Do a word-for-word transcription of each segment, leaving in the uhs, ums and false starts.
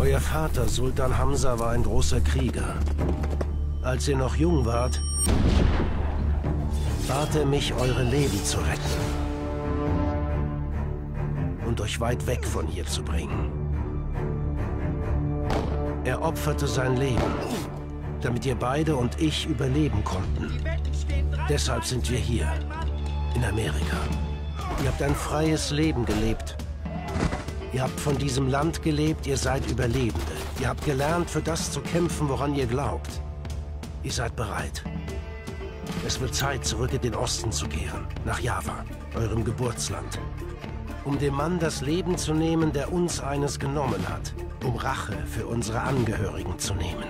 Euer Vater, Sultan Hamza, war ein großer Krieger. Als ihr noch jung wart, bat er mich, eure Leben zu retten und euch weit weg von hier zu bringen. Er opferte sein Leben, damit ihr beide und ich überleben konnten. Deshalb sind wir hier, in Amerika. Ihr habt ein freies Leben gelebt. Ihr habt von diesem Land gelebt, ihr seid Überlebende. Ihr habt gelernt, für das zu kämpfen, woran ihr glaubt. Ihr seid bereit. Es wird Zeit, zurück in den Osten zu kehren, nach Java, eurem Geburtsland. Um dem Mann das Leben zu nehmen, der uns eines genommen hat. Um Rache für unsere Angehörigen zu nehmen.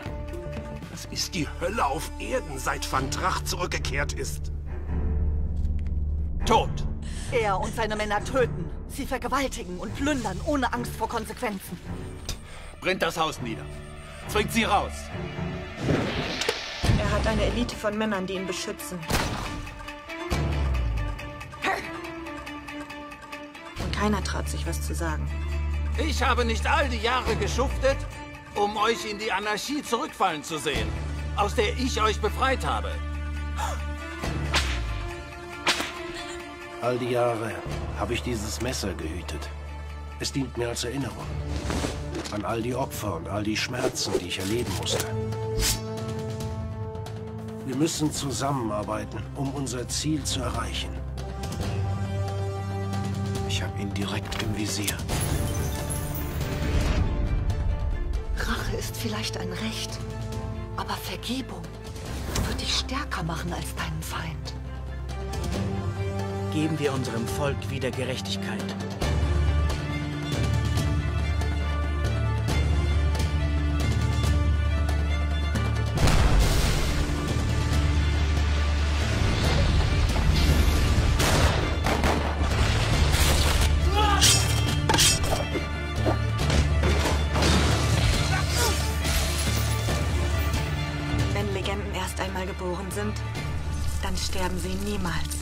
Das ist die Hölle auf Erden, seit Van Trach zurückgekehrt ist. Tot! Er und seine Männer töten, sie vergewaltigen und plündern, ohne Angst vor Konsequenzen. Brennt das Haus nieder. Zwingt sie raus. Er hat eine Elite von Männern, die ihn beschützen. Und keiner traut sich, was zu sagen. Ich habe nicht all die Jahre geschuftet, um euch in die Anarchie zurückfallen zu sehen, aus der ich euch befreit habe. All die Jahre habe ich dieses Messer gehütet. Es dient mir als Erinnerung an all die Opfer und all die Schmerzen, die ich erleben musste. Wir müssen zusammenarbeiten, um unser Ziel zu erreichen. Ich habe ihn direkt im Visier. Rache ist vielleicht ein Recht, aber Vergebung wird dich stärker machen als deinen Feind. Geben wir unserem Volk wieder Gerechtigkeit. Wenn Legenden erst einmal geboren sind, dann sterben sie niemals.